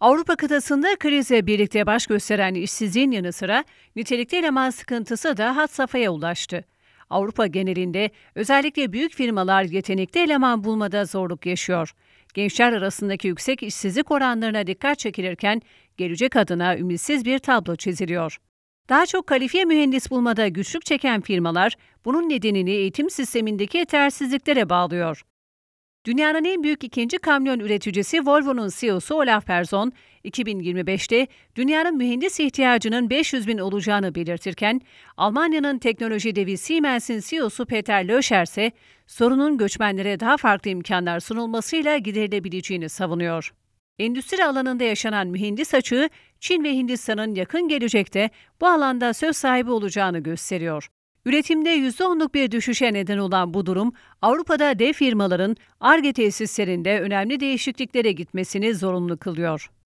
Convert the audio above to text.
Avrupa kıtasında krize birlikte baş gösteren işsizliğin yanı sıra nitelikli eleman sıkıntısı da had safhaya ulaştı. Avrupa genelinde özellikle büyük firmalar yetenekli eleman bulmada zorluk yaşıyor. Gençler arasındaki yüksek işsizlik oranlarına dikkat çekilirken gelecek adına ümitsiz bir tablo çiziliyor. Daha çok kalifiye mühendis bulmada güçlük çeken firmalar bunun nedenini eğitim sistemindeki yetersizliklere bağlıyor. Dünyanın en büyük ikinci kamyon üreticisi Volvo'nun CEO'su Olof Persoon, 2025'te dünyanın mühendis ihtiyacının 500.000 olacağını belirtirken, Almanya'nın teknoloji devi Siemens'in CEO'su Peter Löscher ise sorunun göçmenlere daha farklı imkanlar sunulmasıyla giderilebileceğini savunuyor. Endüstri alanında yaşanan mühendis açığı, Çin ve Hindistan'ın yakın gelecekte bu alanda söz sahibi olacağını gösteriyor. Üretimde %10'luk bir düşüşe neden olan bu durum, Avrupa'da dev firmaların Ar-Ge tesislerinde önemli değişikliklere gitmesini zorunlu kılıyor.